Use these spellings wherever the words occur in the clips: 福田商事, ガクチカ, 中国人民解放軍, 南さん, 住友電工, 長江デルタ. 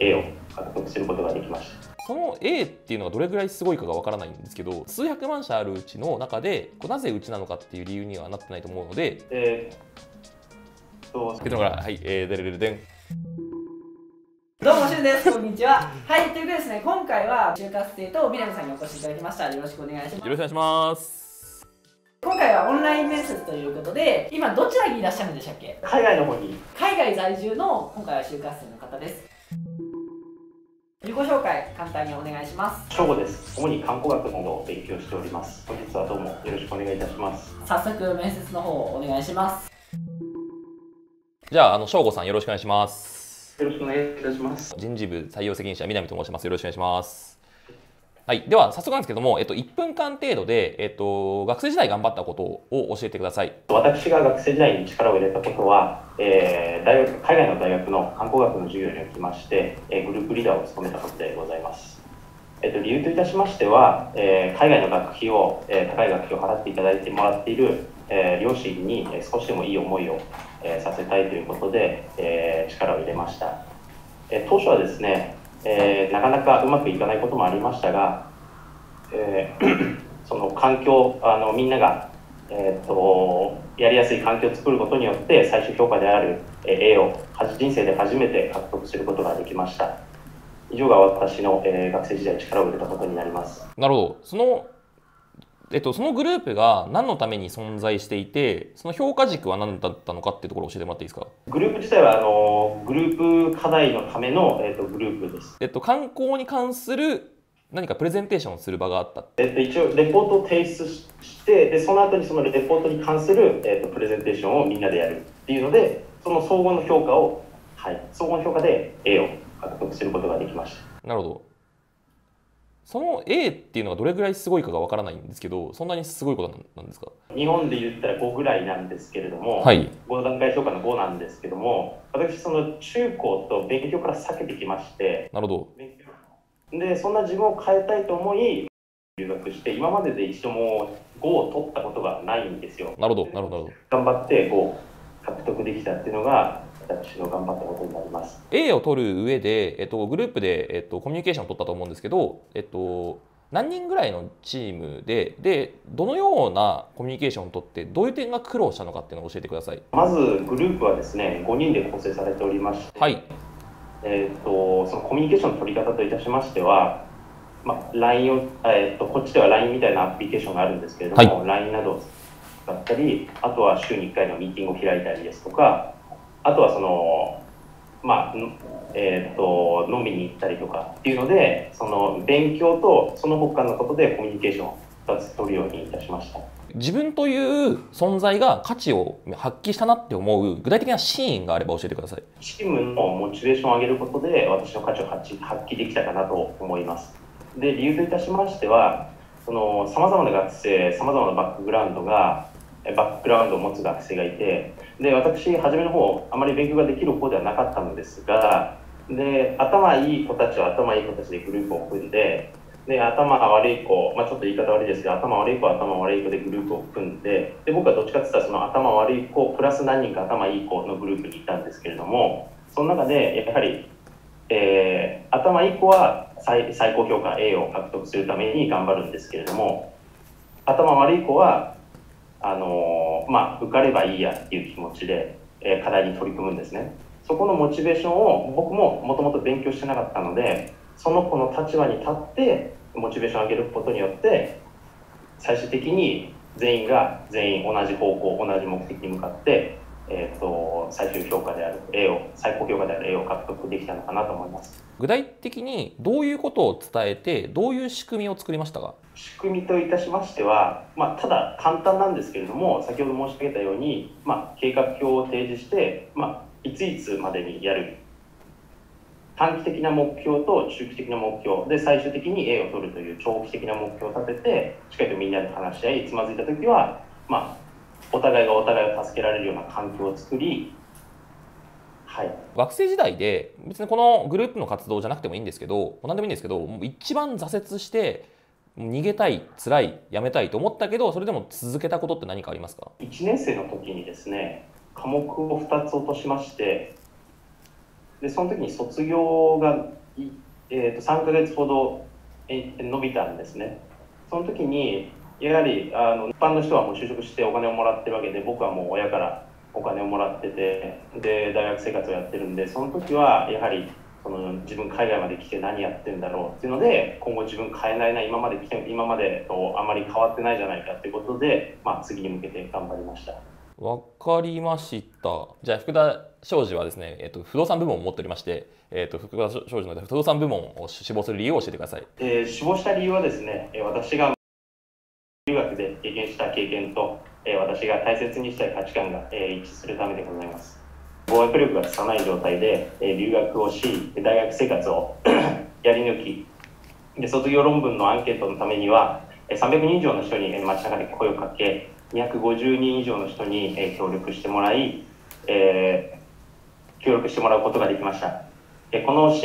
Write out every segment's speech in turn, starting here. A を獲得することができました。その A っていうのがどれぐらいすごいかがわからないんですけど、数百万社あるうちの中でなぜうちなのかっていう理由にはなってないと思うので、どうもしゅんです。こんにちは。はい、ということでですね、今回は就活生と南さんにお越しいただきました。よろしくお願いします。よろしくお願いします。今回はオンライン面接ということで、今どちらにいらっしゃるんでしたっけ？海外の方に。海外在住の今回は就活生の方です。自己紹介簡単にお願いします。しょうごです。主に考古学などを勉強しております。本日はどうもよろしくお願いいたします。早速面接の方をお願いします。じゃあしょうごさんよろしくお願いします。よろしくお願いいたします。人事部採用責任者南と申します。よろしくお願いします。はい、では早速なんですけども、1分間程度で、学生時代頑張ったことを教えてください。私が学生時代に力を入れたことは、海外の大学の観光学の授業におきまして、グループリーダーを務めたことでございます。理由といたしましては、海外の学費を、高い学費を払っていただいてもらっている、両親に少しでもいい思いを、させたいということで、力を入れました。当初はですね、なかなかうまくいかないこともありましたが、その環境みんなが、やりやすい環境を作ることによって最終評価である A を人生で初めて獲得することができました。以上が私の、学生時代に力を入れたことになります。なるほど。そのグループが何のために存在していて、その評価軸は何だったのかっていうところを教えてもらっていいですか？グループ自体はグループ課題のための、グループです。観光に関する何かプレゼンテーションをする場があった。一応レポートを提出して、でその後にそのレポートに関する、プレゼンテーションをみんなでやるっていうので、その総合の評価を、はい、総合の評価で A を獲得することができました。なるほど。その A っていうのがどれぐらいすごいかがわからないんですけど、そんなにすごいことなんですか？日本で言ったら5ぐらいなんですけれども、はい、5段階評価の5なんですけども、私その中高と勉強から避けてきまして、なるほど。でそんな自分を変えたいと思い留学して、今までで一度も5を取ったことがないんですよ。なるほどなるほど。頑張って5を獲得できたっていうのが私の頑張ったことになります。A を取る上で、グループで、コミュニケーションを取ったと思うんですけど、何人ぐらいのチームで、どのようなコミュニケーションを取って、どういう点が苦労したのかっていうのを教えてください。まずグループはですね、5人で構成されておりまして、はい、そのコミュニケーションの取り方といたしましては、LINEを、こっちでは LINE みたいなアプリケーションがあるんですけれども、はい、LINE などを使ったり、あとは週に1回のミーティングを開いたりですとか、あとはその、飲みに行ったりとかっていうので、その勉強とその他のことでコミュニケーションを2つ取るようにいたしました。自分という存在が価値を発揮したなって思う具体的なシーンがあれば教えてください。チームのモチベーションを上げることで私の価値を発揮できたかなと思います。で理由といたしましては、その様々な学生、様々なバックグラウンドを持つ学生がいて、で私初めの方あまり勉強ができる方ではなかったのですが、で頭いい子たちは頭いい子たちでグループを組んで、頭悪い子、ちょっと言い方悪いですが、頭悪い子は頭悪い子でグループを組んで、僕はどっちかっていったらその頭悪い子プラス何人か頭いい子のグループにいたんですけれども、その中でやはり、頭いい子は 最高評価 A を獲得するために頑張るんですけれども、頭悪い子は受かればいいやっていう気持ちで、課題に取り組むんですね。そこのモチベーションを僕ももともと勉強してなかったので、その子の立場に立ってモチベーションを上げることによって最終的に全員同じ方向、同じ目的に向かって、最高評価である A を獲得できたのかなと思います。具体的にどういうことを伝えて、どういう仕組みを作りましたか？仕組みといたしましては、ただ簡単なんですけれども、先ほど申し上げたように、計画表を提示して、いついつまでにやる短期的な目標と中期的な目標で最終的に A を取るという長期的な目標を立てて、しっかりとみんなで話し合い、つまずいた時は、お互いがお互いを助けられるような環境を作り、はい、学生時代で別にこのグループの活動じゃなくてもいいんですけど、何でもいいんですけど、一番挫折して逃げたい、辛い、やめたいと思ったけど、それでも続けたことって何かありますか？1年生の時にですね、科目を2つ落としまして、でその時に卒業が、3ヶ月ほど伸びたんですね。その時にやはり一般の人はもう就職してお金をもらってるわけで、僕はもう親からお金をもらってて、で大学生活をやってるんで、その時はやはりその自分海外まで来て何やってんだろうっていうので、今後自分変えないな、今までとあまり変わってないじゃないかっていうことで、まあ、次に向けて頑張りました。わかりました。じゃあ福田商事はですね、不動産部門を持っておりまして、福田商事の不動産部門を志望する理由を教えてください。志望した理由はですね、私が留学で経験した経験と、私が大切にしたい価値観が、一致するためでございます。語学力がつかない状態で、留学をし、大学生活をやり抜きで、卒業論文のアンケートのためには、300人以上の人に街中で声をかけ、250人以上の人に協力してもらうことができました。この人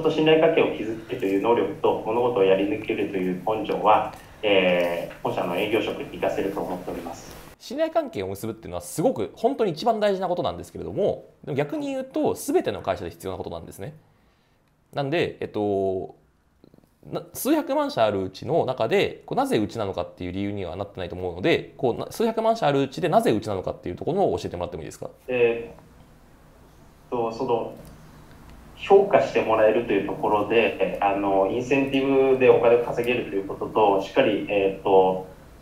と信頼関係を築くという能力と物事をやり抜けるという根性は、本社の営業職に生かせると思っております。信頼関係を結ぶっていうのはすごく本当に一番大事なことなんですけれども、でも逆に言うと全ての会社で必要なことなんですね。なんで、数百万社あるうちの中でなぜうちなのかっていう理由にはなってないと思うので、こう数百万社あるうちでなぜうちなのかっていうところを教えてもらってもいいですか。その評価してもらえるというところで、インセンティブでお金を稼げるということと、しっかり、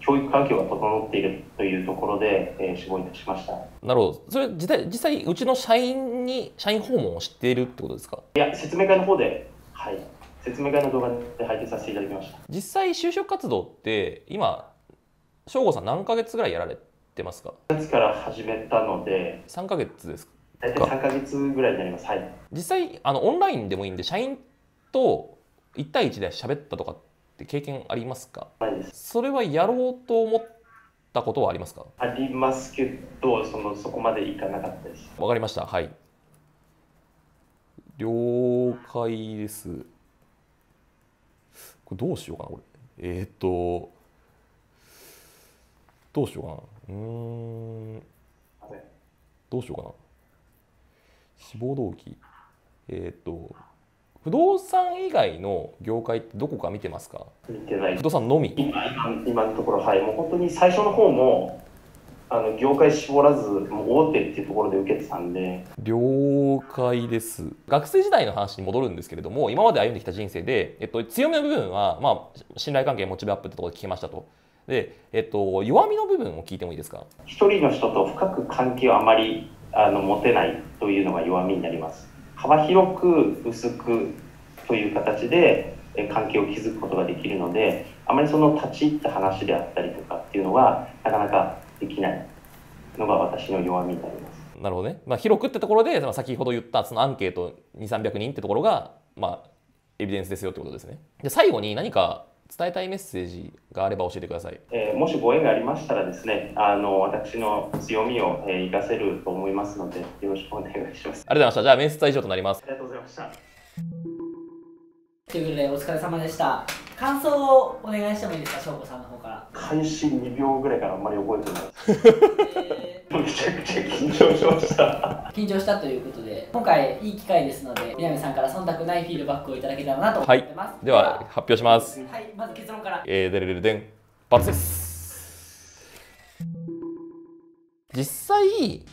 教育環境が整っているというところで、志望いたしました。なるほど。それ実際うちの社員訪問を知っているってことですか。いや、説明会の方で、はい。説明会の動画で拝見させていただきました。実際就職活動って今省吾さん何ヶ月ぐらいやられてますか。9月から始めたので3ヶ月ですか。大体3ヶ月ぐらいになります。はい。実際オンラインでもいいんで社員と1対1で喋ったとかって経験ありますか。ないです。それはやろうと思ったことはありますか。ありますけどそこまでいかなかったです。わかりました。はい。了解です。これどうしようかな、これどうしようかな、どうしようかな。志望動機、不動産以外の業界ってどこか見てますか。見てない。不動産のみ。今のところ、はい、もう本当に最初の方も業界絞らず、もう大手っていうところで受けてたんで。了解です。学生時代の話に戻るんですけれども、今まで歩んできた人生で、強みの部分は、まあ、信頼関係モチベアップってところで聞きましたと。で、弱みの部分を聞いてもいいですか。一人の人と深く関係をあまり持てないというのが弱みになります。幅広く薄くという形で関係を築くことができるので、あまりその立ち入った話であったりとかっていうのはなかなかできないのが私の弱みになります。なるほどね。まあ、広くってところで先ほど言ったそのアンケート200、300人ってところが、まあ、エビデンスですよってことですね。で最後に何か伝えたいメッセージがあれば教えてください。もしご縁がありましたらですね、私の強みを活かせると思いますので、よろしくお願いします。ありがとうございました。じゃあ面接は以上となります。ありがとうございました。ということでお疲れ様でした。感想をお願いしてもいいですか、しょうこさんの方から。開始2秒ぐらいからあんまり覚えてないです。めちゃくちゃ緊張しました。緊張したということで、今回いい機会ですので、南さんから忖度ないフィードバックをいただけたらなと思ってます。はい、では発表します。はい、まず結論から。デレレデンバツです。実際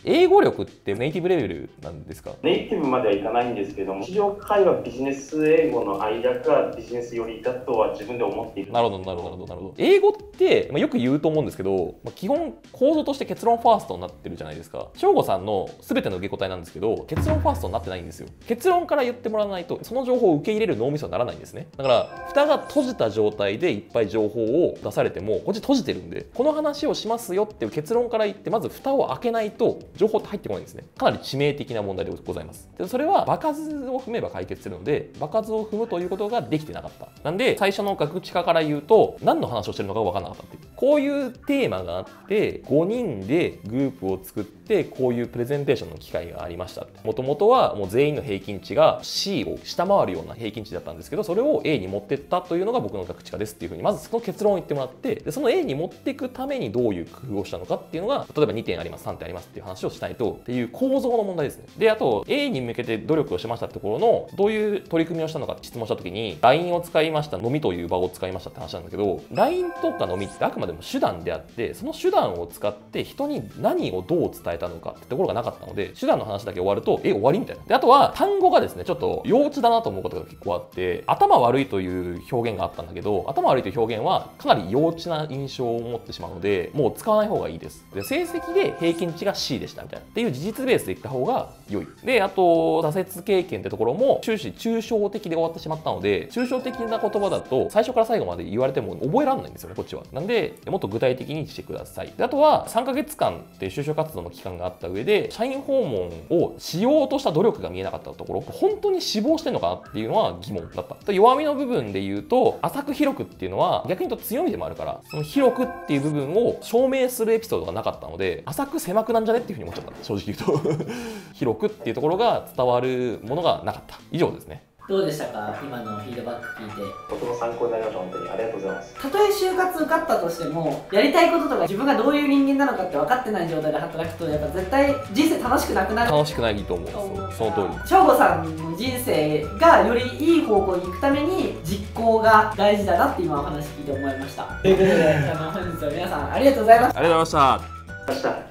英語力ってネイティブレベルなんですか。ネイティブまではいかないんですけども、日常会話ビジネス英語の間かビジネス寄りだとは自分で思っている。なるほどなるほどなるほど。英語って、よく言うと思うんですけど、基本構造として結論ファーストになってるじゃないですか。省吾さんの全ての受け答えなんですけど、結論ファーストになってないんですよ。結論から言ってもらわないとその情報を受け入れる脳みそにならないんですね。だから蓋が閉じた状態でいっぱい情報を出されても、こっち閉じてるんで、この話をしますよっていう結論から言って、まず蓋を開けないと情報って入ってこないんですね。かなり致命的な問題でございます。でそれは場数を踏めば解決するので、場数を踏むということができてなかった。なんで最初のガクチカから言うと、何の話をしてるのか分からなかったっていう。こういうテーマがあって、5人でグループを作ってってこういうプレゼンテーションの機会がありました。もともとはもう全員の平均値が C を下回るような平均値だったんですけど、それを A に持ってったというのが僕のガクチカですっていうふうにまずその結論を言ってもらって、でその A に持っていくためにどういう工夫をしたのかっていうのが、例えば2点あります3点ありますっていう話をしないとっていう構造の問題ですね。であと A に向けて努力をしましたってところのどういう取り組みをしたのかって質問した時に LINE を使いました、飲みという場を使いましたって話なんだけど、 LINE とか飲みってあくまでも手段であって、その手段を使って人に何をどう伝えたのかってところがなかったので、手段の話だけ終わると終わりみたいな。であとは単語がですねちょっと幼稚だなと思うことが結構あって、頭悪いという表現があったんだけど、頭悪いという表現はかなり幼稚な印象を持ってしまうのでもう使わない方がいいです。で成績で平均値が C でしたみたいなっていう事実ベースでいった方が良い。であと挫折経験ってところも終始抽象的で終わってしまったので、抽象的な言葉だと最初から最後まで言われても覚えられないんですよねこっちは。なんでもっと具体的にしてください。であとは3ヶ月間っていう就職活動の期間があった上で、社員訪問をしようとした努力が見えなかったところ、本当に志望してるのかなっていうのは疑問だった。弱みの部分で言うと、浅く広くっていうのは逆に言うと強みでもあるから、その広くっていう部分を証明するエピソードがなかったので、浅く狭くなんじゃねっていうふうに思っちゃった正直言うと広くっていうところが伝わるものがなかった。以上ですね。どうでしたか、今のフィードバック聞いて。とても参考になりました。本当にありがとうございます。たとえ就活受かったとしても、やりたいこととか自分がどういう人間なのかって分かってない状態で働くと、やっぱ絶対人生楽しくなくなる。楽しくないと思う。その通り。省吾さんの人生がよりいい方向に行くために実行が大事だなって今お話聞いて思いました。ということで本日は皆さんありがとうございました。ありがとうございました。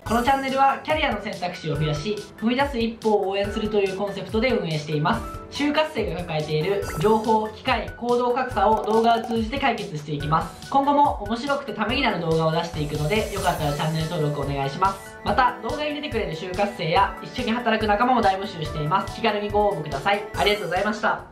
このチャンネルはキャリアの選択肢を増やし、踏み出す一歩を応援するというコンセプトで運営しています。就活生が抱えている情報、機会、行動格差を動画を通じて解決していきます。今後も面白くてためになる動画を出していくので、よかったらチャンネル登録お願いします。また動画に出てくれる就活生や一緒に働く仲間も大募集しています。気軽にご応募ください。ありがとうございました。